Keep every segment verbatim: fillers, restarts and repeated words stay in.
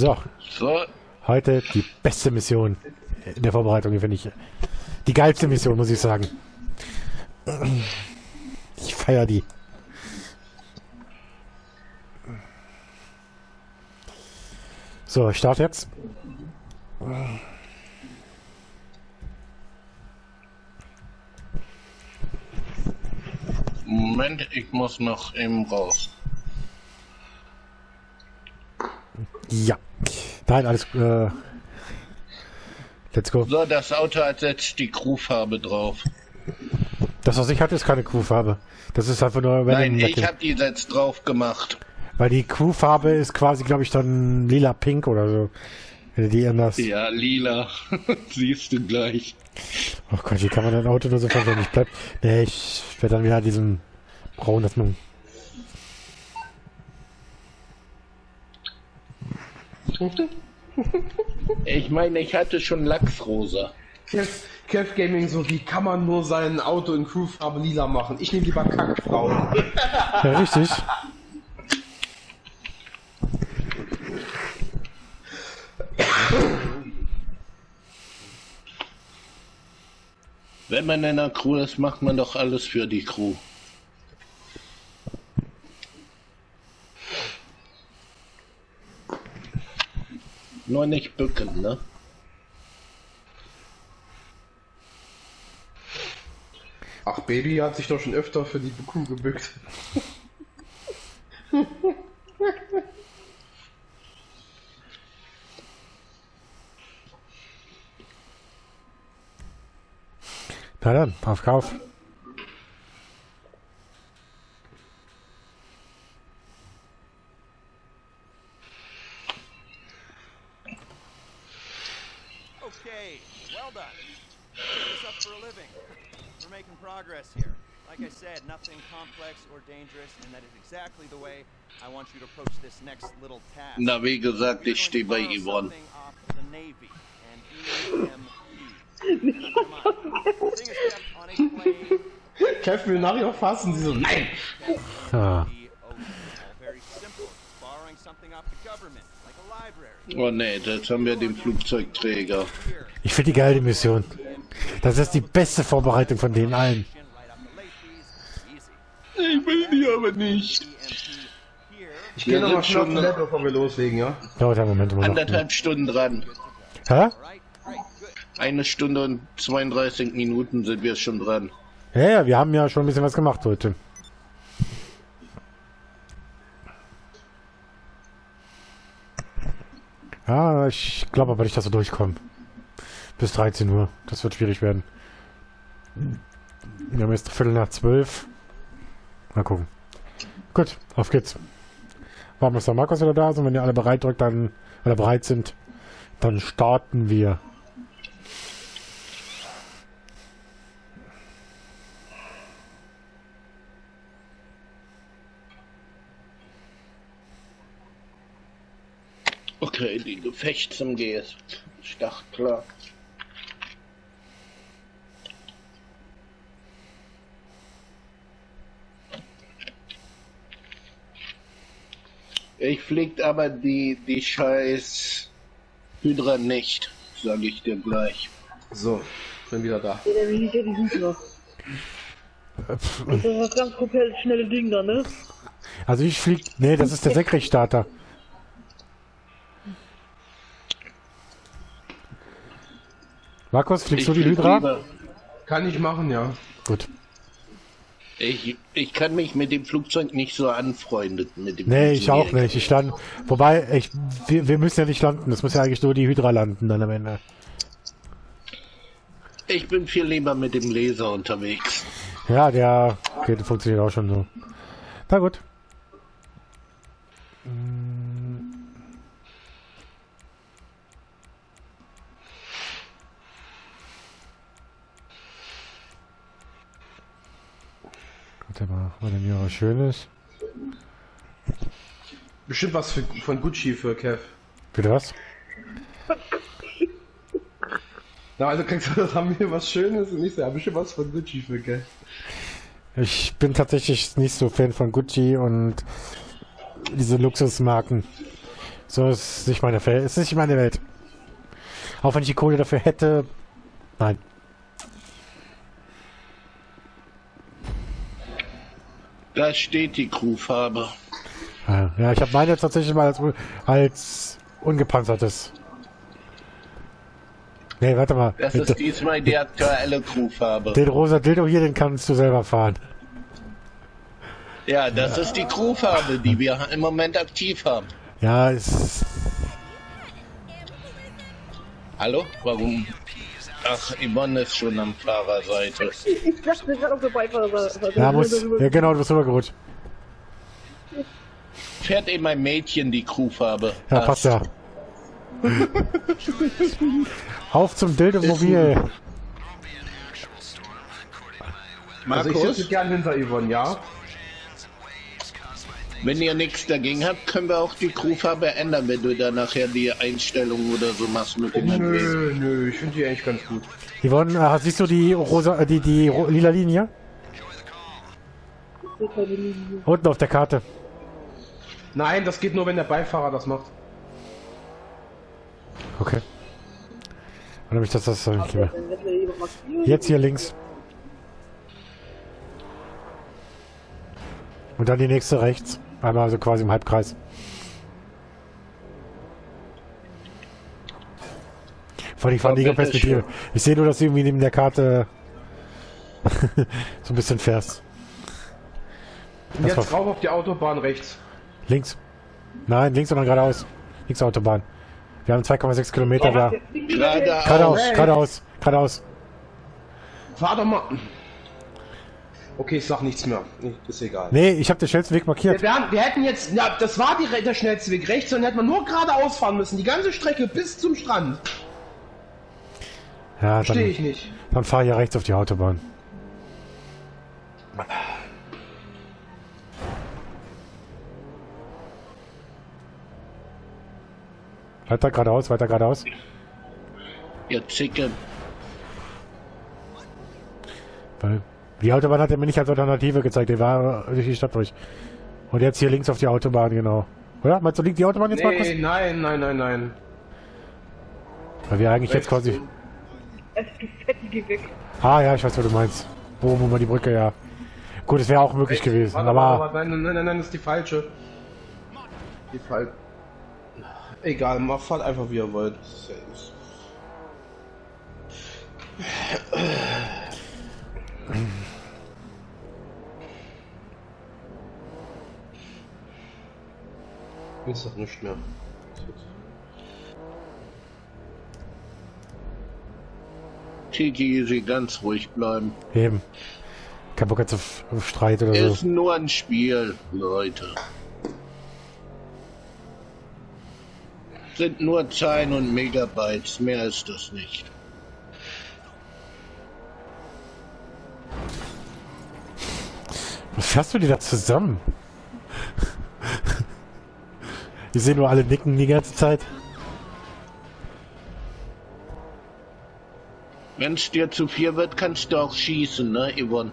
So. So. Heute die beste Mission in der Vorbereitung, finde ich. Die geilste Mission, muss ich sagen. Ich feiere die. So, ich starte jetzt. Moment, ich muss noch eben raus. Ja. Nein, alles... Äh, let's go. So, das Auto hat jetzt die Crewfarbe drauf. Das, was ich hatte, ist keine Crewfarbe. Das ist einfach nur... Nein, ich habe die jetzt drauf gemacht. Weil die Crewfarbe ist quasi, glaube ich, dann lila-pink oder so. Wenn du die änderst. Ja, lila. Siehst du gleich. Oh Gott, wie kann man ein Auto nur so verwenden? Ich bleib... Nee, ich werde dann wieder diesen braun, das man... Ich meine, ich hatte schon Lachsrosa. Kev Gaming, so wie kann man nur sein Auto in Crewfarbe lila machen? Ich nehme lieber Kackfrauen. Ja, richtig. Wenn man in einer Crew ist, macht man doch alles für die Crew. Nur nicht bücken, ne? Ach, Baby hat sich doch schon öfter für die Crew gebückt. Na dann, auf Kauf. Okay, well done. This up for a living. We're making progress here. Like I said, nothing complex or dangerous, and that is exactly the way I want you to approach this next little task. Na, wie gesagt, ich stehe bei Yvonne. Kev will nachher fassen, sie so, nein! Ah. Oh ne, jetzt haben wir den Flugzeugträger. Ich finde die geile Mission. Das ist die beste Vorbereitung von denen allen. Ich will die aber nicht. Ich gehe nochmal schon ein Level, bevor wir loslegen, ja? Dauert einen Moment, um anderthalb Stunden dran. Hä? Eine Stunde und zweiunddreißig Minuten sind wir schon dran. Ja, ja, wir haben ja schon ein bisschen was gemacht heute. Ja, ich glaube aber nicht, dass wir durchkommen. Bis dreizehn Uhr. Das wird schwierig werden. Wir haben jetzt Viertel nach zwölf. Mal gucken. Gut, auf geht's. Warten, bis der Markus wieder da ist. Und wenn ihr alle bereit drückt, dann, oder bereit sind, dann starten wir. Okay, die Gefecht zum G S. Startklar. Ich fliegt aber die, die scheiß Hydra nicht, sage ich dir gleich. So, bin wieder da. Ja, der Hydra, die Hydra. Das ist das ganz komplett schnelle Ding da, ne? Also ich flieg... Ne, das ist der Senkrechtstarter. Markus, fliegst du die Hydra? Kann ich machen, ja. Gut. Ich, ich kann mich mit dem Flugzeug nicht so anfreunden. Mit dem nee, ich auch nicht. Ich stand, wobei, ich, wir, wir müssen ja nicht landen. Es muss ja eigentlich nur die Hydra landen dann am Ende. Ich bin viel lieber mit dem Laser unterwegs. Ja, der geht, funktioniert auch schon so. Na gut. Warte mal, weil der mir was Schönes. Bestimmt was für, von Gucci für Kev. Bitte was? Na, also kriegst du das haben wir was Schönes und nicht so. Ja, bestimmt was von Gucci für Kev. Ich bin tatsächlich nicht so Fan von Gucci und diese Luxusmarken. So, es ist nicht meine Welt. Es ist nicht meine Welt. Auch wenn ich die Kohle dafür hätte. Nein. Da steht die Crewfarbe. Ja, ich habe meine jetzt tatsächlich mal als, als ungepanzertes. Nee, warte mal. Das ist diesmal die aktuelle Crewfarbe. Den rosa Dildo hier, den kannst du selber fahren. Ja, das ja. ist die Crewfarbe, die wir im Moment aktiv haben. Ja, ist... Hallo? Warum? Ach, Yvonne ist schon am Fahrerseite. Ich lasse mich gerade auf der Beifahrerseite. Ja, muss, ja, genau, du bist immer gut. Fährt eben ein Mädchen die Crewfarbe. Ja, passt ja. Auf zum Dildo-Mobil. Also ich sitze gern hinter Yvonne, ja? Wenn ihr nichts dagegen habt, können wir auch die Crewfarbe ändern, wenn du da nachher die Einstellung oder so machst mit dem N P C. Nö, nö, ich finde die eigentlich ganz gut. Yvonne, siehst du die rosa, die, die ro lila Linie? Unten auf der Karte. Nein, das geht nur, wenn der Beifahrer das macht. Okay. Dann ich das, das äh, okay. Jetzt hier links. Und dann die nächste rechts. Einmal also quasi im Halbkreis. Vor allem von der Perspektive. Ich sehe nur, dass du irgendwie neben der Karte so ein bisschen fährst. Und jetzt rauf auf die Autobahn rechts. Links. Nein, links und dann geradeaus. Links Autobahn. Wir haben zwei Komma sechs Kilometer da. Geradeaus, geradeaus, geradeaus. Fahr doch mal. Okay, ich sag nichts mehr. Nee, ist egal. Nee, ich habe den schnellsten Weg markiert. Wir, haben, wir hätten jetzt... Na, das war die, der schnellste Weg rechts, sondern hätten wir nur geradeaus fahren müssen. Die ganze Strecke bis zum Strand. Ja, dann... Verstehe ich nicht. Dann fahr hier rechts auf die Autobahn. Weiter geradeaus, weiter geradeaus. Ihr Chicken. Weil... Die Autobahn hat er mir nicht als Alternative gezeigt, die war durch die Stadt durch. Und jetzt hier links auf die Autobahn, genau. Oder? Meinst du, liegt die Autobahn jetzt, nee, Markus? Nein, nein, nein, nein. Weil wir eigentlich rechts. Jetzt quasi... Es ist weg. Ah ja, ich weiß, was du meinst. Oben über die Brücke, ja. Gut, es wäre auch möglich rechts. gewesen, warte, aber... Warte, warte, nein, nein, nein, nein, das ist die falsche. Die falsche. Egal, macht, fahrt einfach, wie ihr wollt. Ist doch nicht mehr. Tiki, sie ganz ruhig bleiben. Eben. Kein Bock jetzt auf Streit oder so. Ist nur ein Spiel, Leute. Sind nur Zeilen und Megabytes, mehr ist das nicht. Was hast du dir da zusammen? Ich sehe nur alle nicken die ganze Zeit. Wenn es dir zu viel wird, kannst du auch schießen, ne, Yvonne?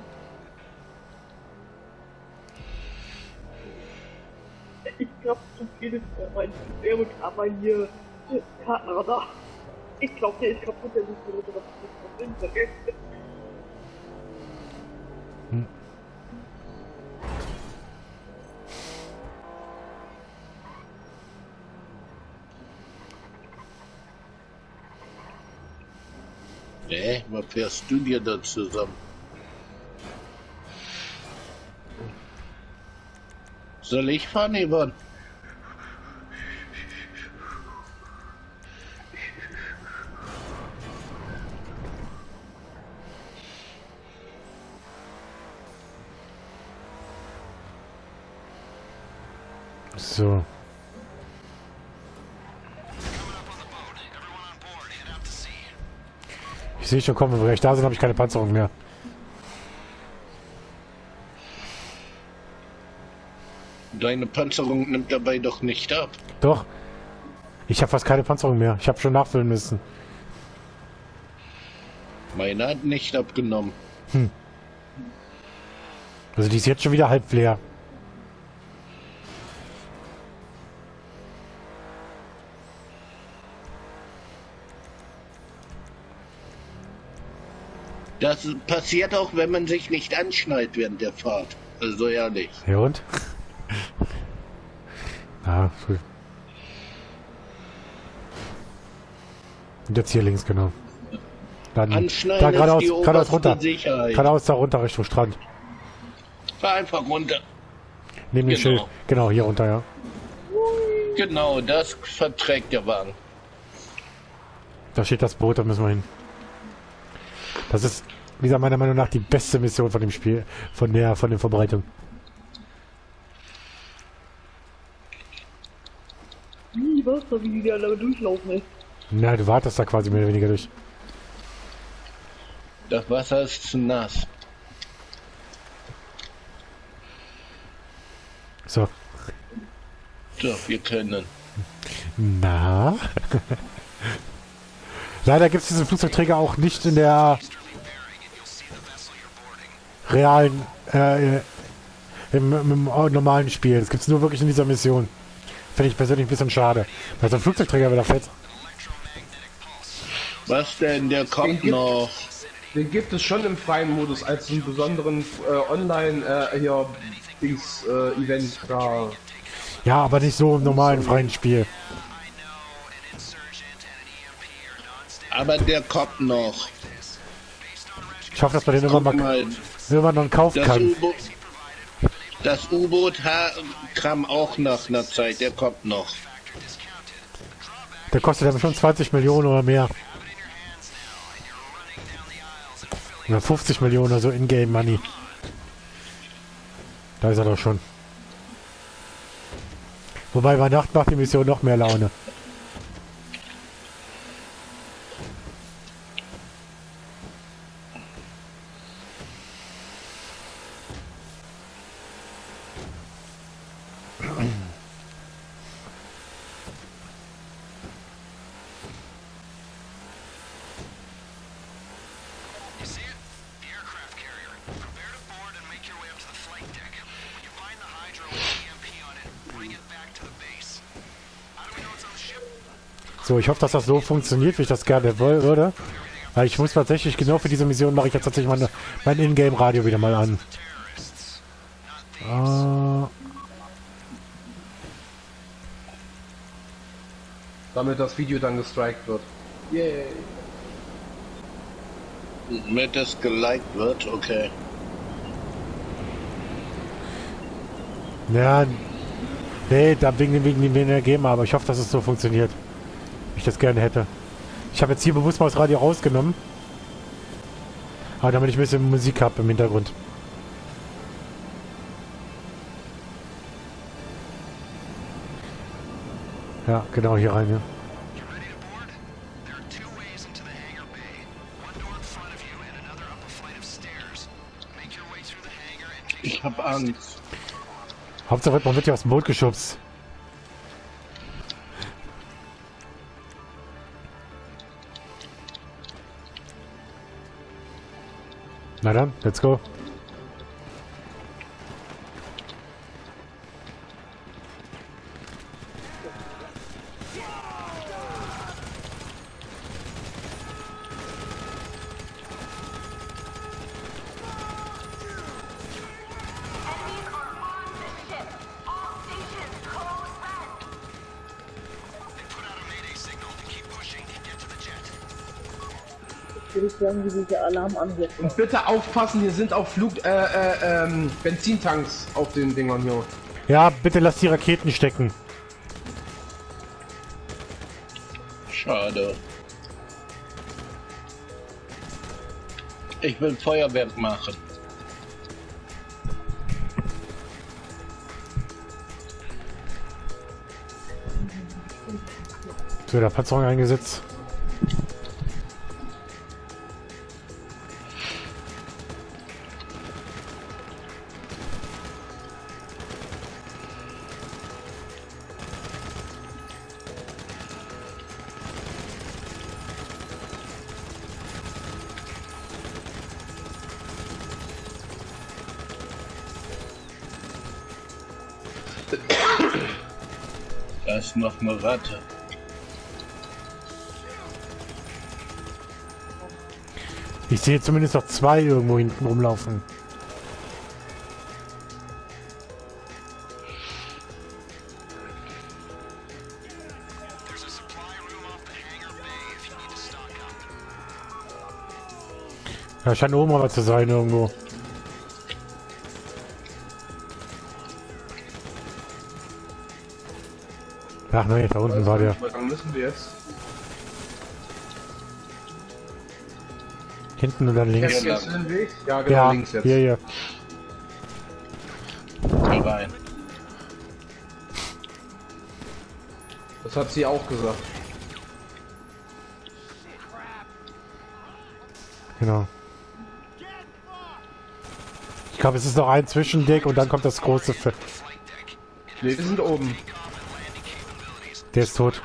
Ich glaube, zu viel ist mein Gewehr und einmal hier Kartenradar. Ich glaube, der ist kaputt, der ist kaputt, der ist kaputt, hm. Nee, was fährst du dir da zusammen? Soll ich fahren, Yvonne? So. Ich sehe schon, kommen wenn wir gleich da sind, habe ich keine Panzerung mehr. Deine Panzerung nimmt dabei doch nicht ab. Doch. Ich habe fast keine Panzerung mehr. Ich habe schon nachfüllen müssen. Meine hat nicht abgenommen. Hm. Also die ist jetzt schon wieder halb leer. Das passiert auch, wenn man sich nicht anschnallt während der Fahrt. Also ehrlich. Ja und? Ah, cool. Und jetzt hier links, genau. Dann, anschnallen da geradeaus, ist die geradeaus runter. Sicherheit. Geradeaus da runter Richtung Strand. Fahr einfach runter. Neben dem Schild. Genau, hier runter, ja. Genau, das verträgt der Wagen. Da steht das Boot, da müssen wir hin. Das ist, wie gesagt, meiner Meinung nach die beste Mission von dem Spiel, von der, von der Verbreitung. Ich weiß doch, wie die da lange durchlaufen, ey. Na, du wartest da quasi mehr oder weniger durch. Das Wasser ist zu nass. So. So, wir können. Na? Leider gibt es diesen Flugzeugträger auch nicht in der realen, äh, im, im normalen Spiel. Das gibt es nur wirklich in dieser Mission. Finde ich persönlich ein bisschen schade. Weil so ein Flugzeugträger wieder fett. Was denn? Der kommt den noch. Gibt, den gibt es schon im freien Modus als einen besonderen äh, Online-Event. Äh, äh, ja, aber nicht so im normalen freien Spiel. Aber der kommt noch. Ich hoffe, dass man den das irgendwann mal, mal irgendwann noch kaufen das kann. Das U-Boot kam auch nach einer Zeit, der kommt noch. Der kostet dann schon zwanzig Millionen oder mehr. Oder fünfzig Millionen oder so in-game Money. Da ist er doch schon. Wobei bei Nacht macht die Mission noch mehr Laune. So, ich hoffe, dass das so funktioniert, wie ich das gerne würde. Weil ich muss tatsächlich, genau für diese Mission mache ich jetzt tatsächlich meine, mein In-Game-Radio wieder mal an. Uh. Damit das Video dann gestrikt wird. Yay. Damit das geliked wird, okay. Ja, nee, da wegen dem wegen dem ergeben, aber ich hoffe, dass es so funktioniert. Ich das gerne hätte. Ich habe jetzt hier bewusst mal das Radio rausgenommen. Aber damit ich ein bisschen Musik habe im Hintergrund. Ja, genau hier rein. Ja. Ich habe Angst. Hauptsache man wird hier aus dem Boot geschubst. Na dann, let's go. Wie diese Alarmanrufe. Und bitte aufpassen, hier sind auch Flug äh, äh, ähm, Benzintanks auf den Dingern hier. Ja, bitte lass die Raketen stecken. Schade. Ich will Feuerwerk machen. So, der Panzerung eingesetzt. Noch eine Ratte. Ich Ich sehe zumindest noch zwei irgendwo hinten rumlaufen. Da scheint oben aber zu sein irgendwo. Ach nein, da unten war der. Dann müssen wir jetzt. Hinten oder links? Ja, ja genau, ja, links jetzt. Hier, hier. Rein. Das hat sie auch gesagt. Genau. Ich glaube, es ist noch ein Zwischendeck und dann kommt das große Fett. Nee, wir sind oben. Der ist tot.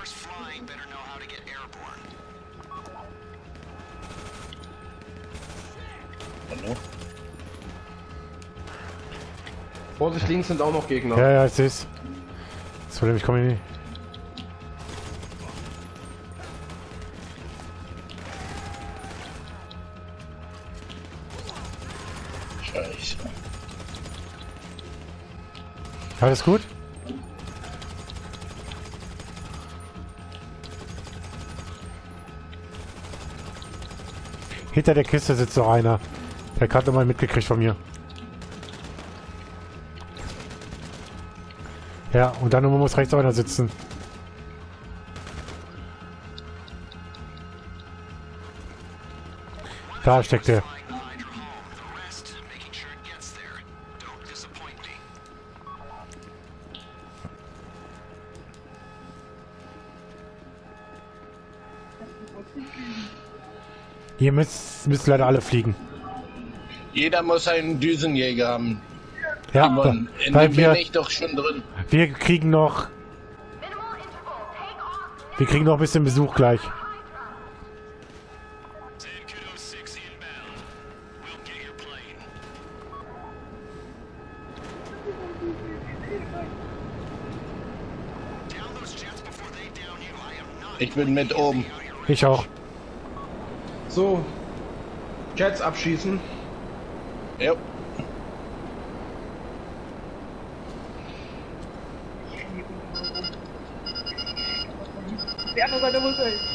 Hallo? Vorsicht, links sind auch noch Gegner. Ja, ja, ich seh's. Das Problem, ich komme hier nicht. Scheiße. Alles gut? Hinter der Kiste sitzt noch einer. Der hat gerade mal mitgekriegt von mir. Ja, und dann muss rechts einer sitzen. Da steckt er. Ihr müsst, müsst leider alle fliegen. Jeder muss einen Düsenjäger haben. Ja, Simon, da, in dem wir, bin ich doch schon drin. Wir kriegen noch... Wir kriegen noch ein bisschen Besuch gleich. Ich bin mit oben. Ich auch. So, Jets abschießen. Ja.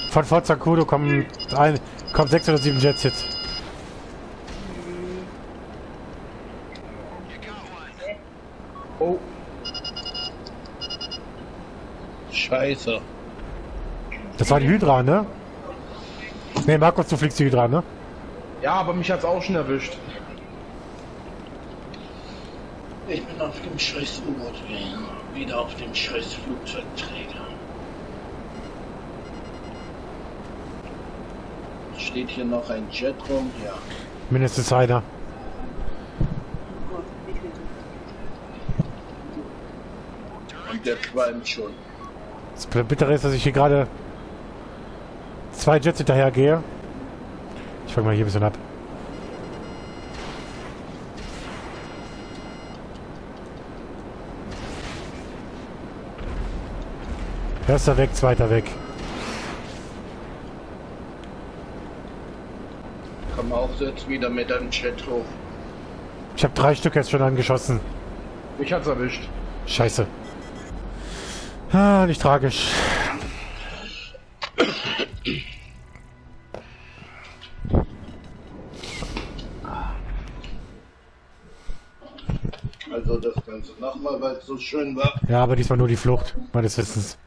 Von Fort Sakudo kommen ein, kommen sechs oder sieben Jets jetzt. Oh. Scheiße. Das war die Hydra, ne? Ne, Markus, du fliegst hier dran, ne? Ja, aber mich hat's auch schon erwischt. Ich bin auf dem scheiß U-Boot wieder auf dem scheiß Flugzeugträger. Steht hier noch ein Jet rum? Ja. Mindestens einer. Und der qualmt schon. Das Bittere ist, dass ich hier gerade zwei Jets hinterher gehe. Ich fange mal hier ein bisschen ab. Erster weg, zweiter weg. Komm auch jetzt wieder mit einem Jet hoch. Ich habe drei Stück jetzt schon angeschossen. Mich hat's erwischt. Scheiße. Ah, nicht tragisch. Also das Ganze nochmal, weil es so schön war. Ja, aber diesmal nur die Flucht, meines Wissens.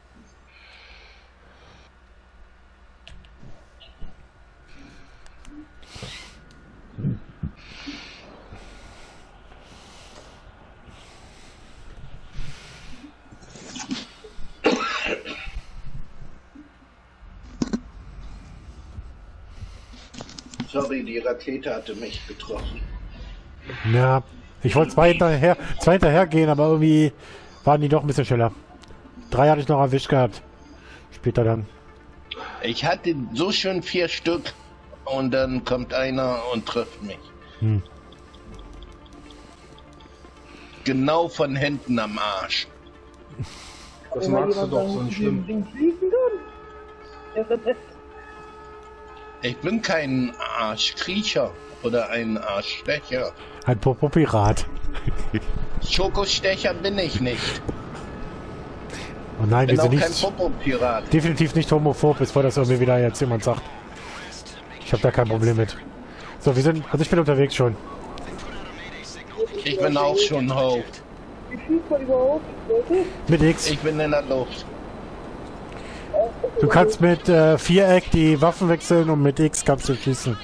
Sorry, die Rakete hatte mich getroffen. Ja, ich wollte zwei hinterher, zwei hinterher gehen, aber irgendwie waren die doch ein bisschen schneller. Drei hatte ich noch erwischt gehabt. Später dann. Ich hatte so schön vier Stück und dann kommt einer und trifft mich. Hm. Genau von hinten am Arsch. Das magst du doch so nicht schlimm. Ich bin kein Arschkriecher oder ein Arschstecher. Ein Popo-Pirat. Schokostecher bin ich nicht. Oh nein, wir sind kein Popo-Pirat. Definitiv nicht homophob, bevor das irgendwie wieder jetzt jemand sagt. Ich habe da kein Problem mit. So, wir sind. Also ich bin unterwegs schon. Ich bin auch schon hoch. Mit X. Ich bin in der Luft. Du kannst mit äh, Viereck die Waffen wechseln und mit X kannst du schießen.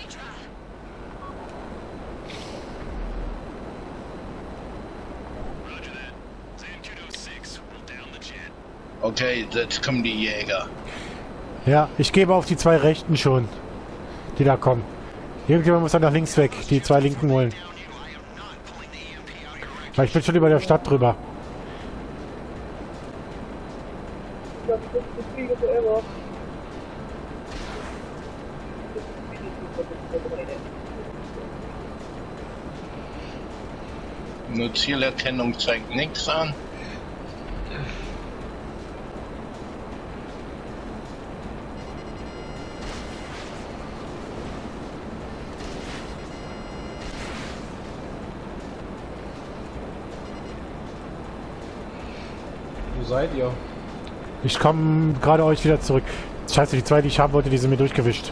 Okay, jetzt kommen die Jäger. Ja, ich gebe auf die zwei Rechten schon, die da kommen. Irgendjemand muss dann nach links weg, die zwei Linken holen. Weil ich bin schon über der Stadt drüber. Nur Zielerkennung zeigt nichts an. Wo seid ihr? Ich komme gerade euch wieder zurück. Scheiße, die zwei, die ich haben wollte, die sind mir durchgewischt.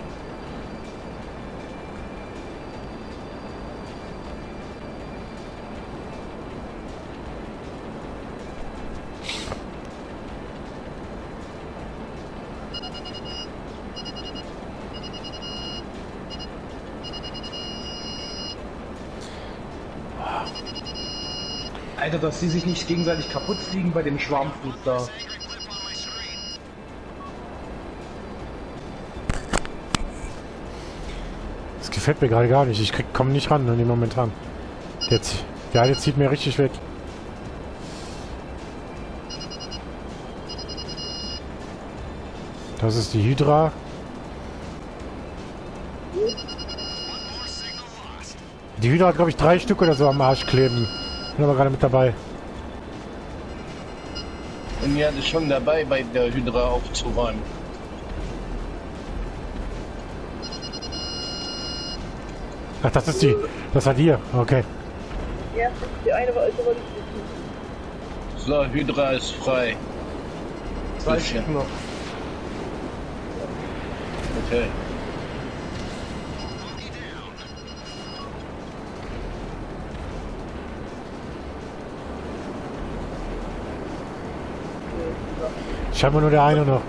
Alter, dass die sich nicht gegenseitig kaputt fliegen bei dem Schwarmflug da. Fällt mir gerade gar nicht. Ich komme nicht ran in dem Moment an. Jetzt. Der eine zieht mir richtig weg. Das ist die Hydra. Die Hydra hat, glaube ich, drei Stück oder so am Arsch kleben. Bin aber gerade mit dabei. Und wir sind schon dabei, bei der Hydra aufzuräumen. Ach, das ist die. Das hat ihr. Okay. Ja, die eine war äußerlich. So, Hydra ist frei. Zwei Stück noch. Okay. Scheinbar nur der eine noch.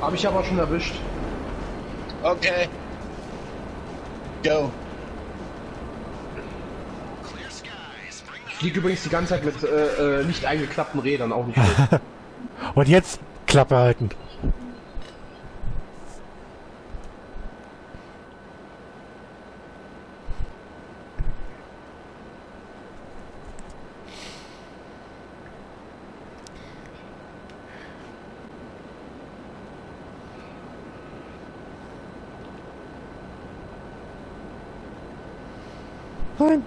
Hab ich aber schon erwischt. Okay. Go. Fliegt übrigens die ganze Zeit mit äh, äh, nicht eingeklappten Rädern auch nicht. Und jetzt Klappe halten. Nein.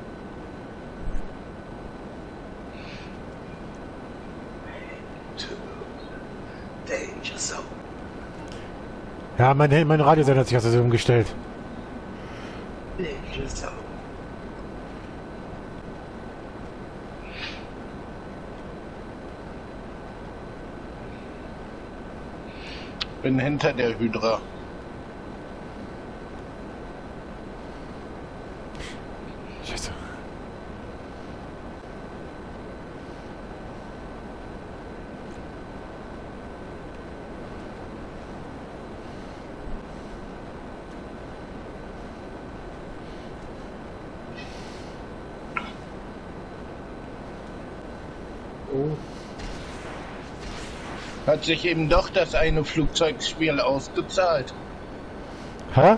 Ja, mein, mein Radiosender hat sich aus der Sendung gestellt. Bin hinter der Hydra. Hat sich eben doch das eine Flugzeugspiel ausgezahlt. Hä?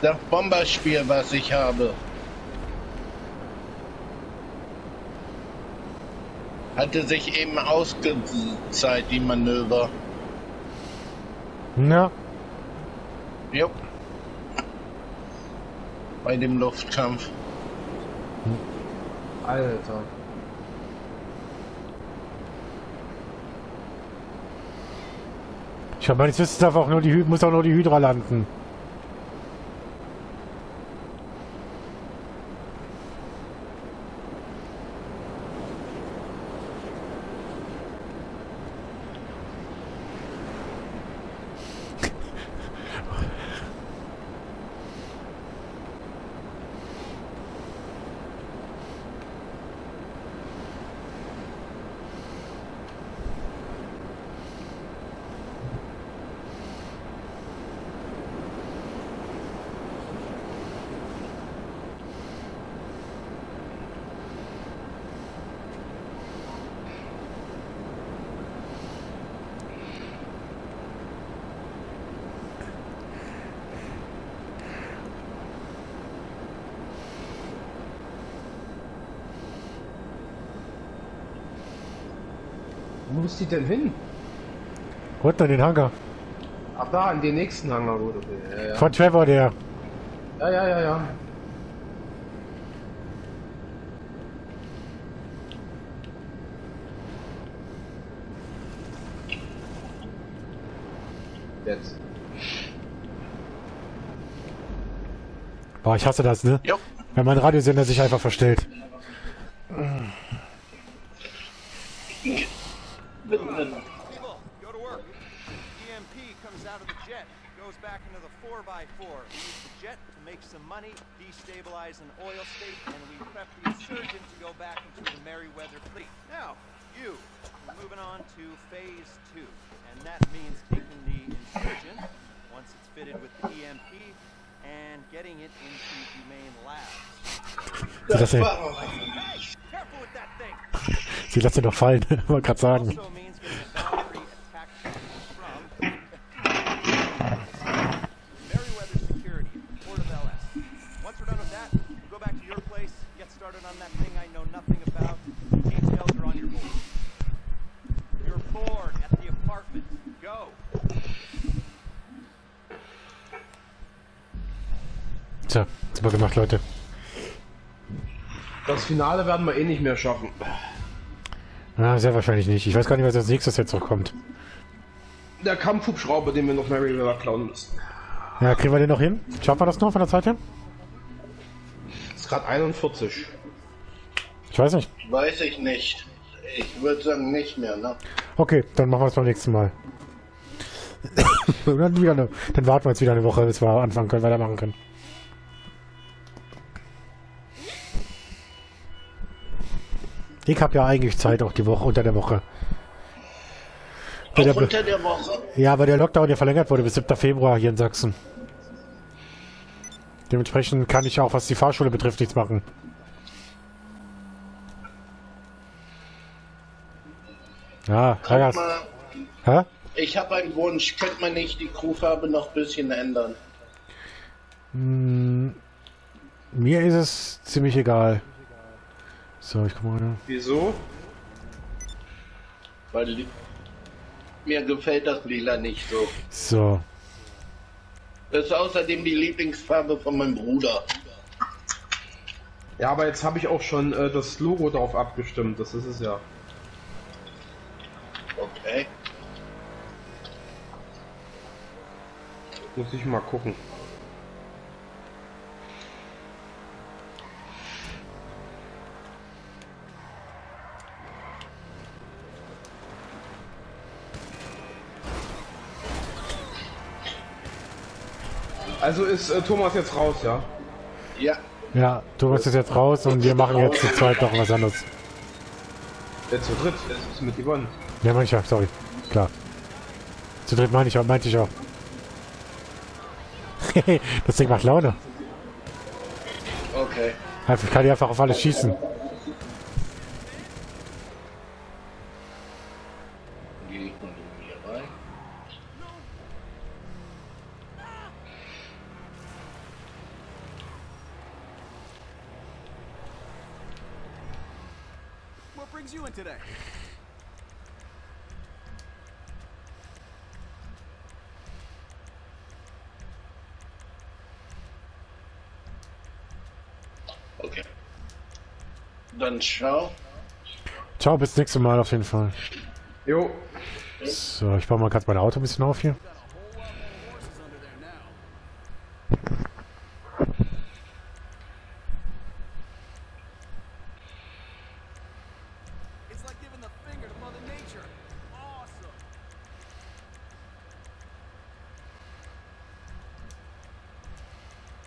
Das Bomberspiel, was ich habe. Hatte sich eben ausgezahlt, die Manöver. Na? Jo. Bei dem Luftkampf. Alter. Ich habe meines Wissens darf auch nur die Hy muss auch nur die Hydra landen. Wo ist die denn hin? Gut, an den Hangar. Ach da, in den nächsten Hangar wurde. Ja, ja. Von Trevor der. Ja, ja, ja, ja. Jetzt. Boah, ich hasse das, ne? Jo. Wenn mein Radiosender sich einfach verstellt. Sie lässt ihn doch fallen, wollte gerade sagen. Tja, super gemacht, Leute. Das Finale werden wir eh nicht mehr schaffen. Na, sehr wahrscheinlich nicht. Ich weiß gar nicht, was als nächstes jetzt noch kommt. Der Kampfhubschrauber, den wir noch Merryweather klauen müssen. Ja, kriegen wir den noch hin? Schaffen wir das noch von der Zeit her? Ist gerade einundvierzig. Ich weiß nicht. Weiß ich nicht. Ich würde sagen nicht mehr, ne? Okay, dann machen wir es beim nächsten Mal. dann, wieder eine, dann warten wir jetzt wieder eine Woche, bis wir anfangen können, weitermachen können. Ich habe ja eigentlich Zeit auch die Woche, unter der Woche. Auch der unter der Woche? Ja, weil der Lockdown ja verlängert wurde bis siebten Februar hier in Sachsen. Dementsprechend kann ich auch, was die Fahrschule betrifft, nichts machen. Ja, Ärgerst. Ich habe einen Wunsch. Könnte man nicht die Crewfarbe noch ein bisschen ändern? Hm, mir ist es ziemlich egal. So, ich komme mal. Wieso? Weil mir gefällt das Lila nicht so. So. Das ist außerdem die Lieblingsfarbe von meinem Bruder. Ja, aber jetzt habe ich auch schon äh, das Logo darauf abgestimmt. Das ist es ja. Okay. Muss ich mal gucken. Also ist äh, Thomas jetzt raus, ja? Ja. Ja, Thomas ist jetzt raus und wir machen jetzt zu zweit noch was anderes. Jetzt zu dritt, das ist mit Yvonne. Ja, meine ich ja, sorry. Klar. Zu dritt meine ich auch, meinte ich auch. Das Ding macht Laune. Okay. Ich kann die einfach auf alles schießen. Okay. Dann ciao. Ciao, bis nächstes Mal auf jeden Fall. Jo. So, ich baue mal ganz mein Auto ein bisschen auf hier.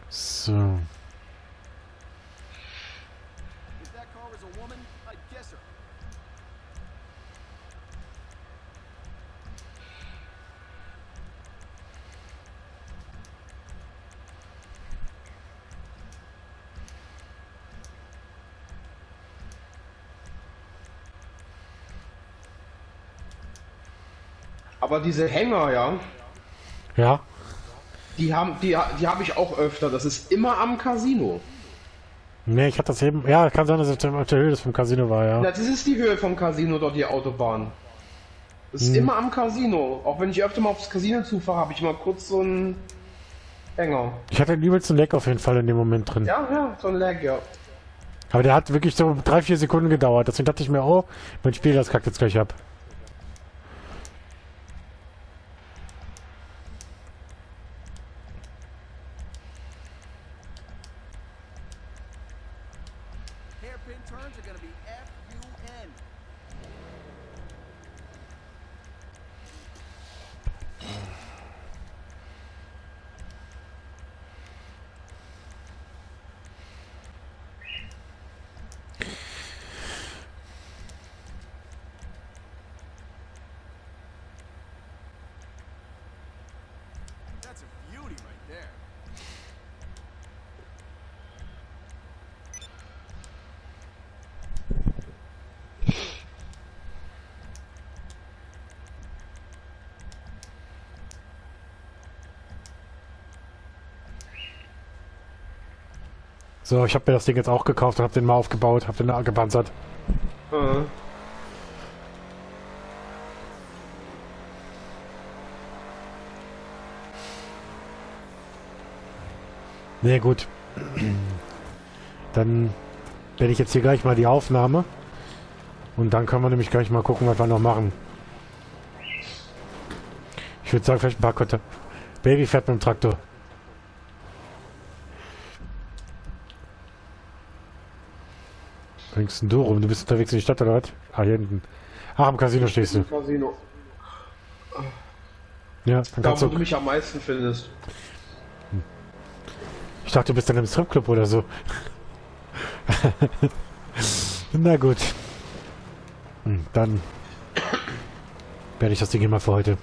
So. Aber diese Hänger, ja. Ja. Die haben, die, die habe ich auch öfter. Das ist immer am Casino. Ne, ich hatte das eben. Ja, kann sein, dass es auf der Höhe vom Casino war, ja. Na, das ist die Höhe vom Casino, dort die Autobahn. Das ist hm. immer am Casino. Auch wenn ich öfter mal aufs Casino zufahre, habe ich mal kurz so einen Hänger. Ich hatte den übelsten Lag auf jeden Fall in dem Moment drin. Ja, ja, so ein Lag, ja. Aber der hat wirklich so drei, vier Sekunden gedauert. Deswegen dachte ich mir, oh, mein Spiel, das kackt jetzt gleich ab. So, ich habe mir das Ding jetzt auch gekauft und habe den mal aufgebaut, habe den mal gepanzert. Mhm. Ne, gut. Dann werde ich jetzt hier gleich mal die Aufnahme. Und dann können wir nämlich gleich mal gucken, was wir noch machen. Ich würde sagen, vielleicht ein paar Kontakte. Baby fährt mit dem Traktor. Hängst denn du rum? Du bist unterwegs in die Stadt, oder was? Ah, hier hinten. Ach, am Casino stehst du. Im Casino. Ja, dann kannst du... Da, wo du mich am meisten findest. Ich dachte, du bist dann im Stripclub oder so. Na gut. Dann werde ich das Ding hier mal für heute.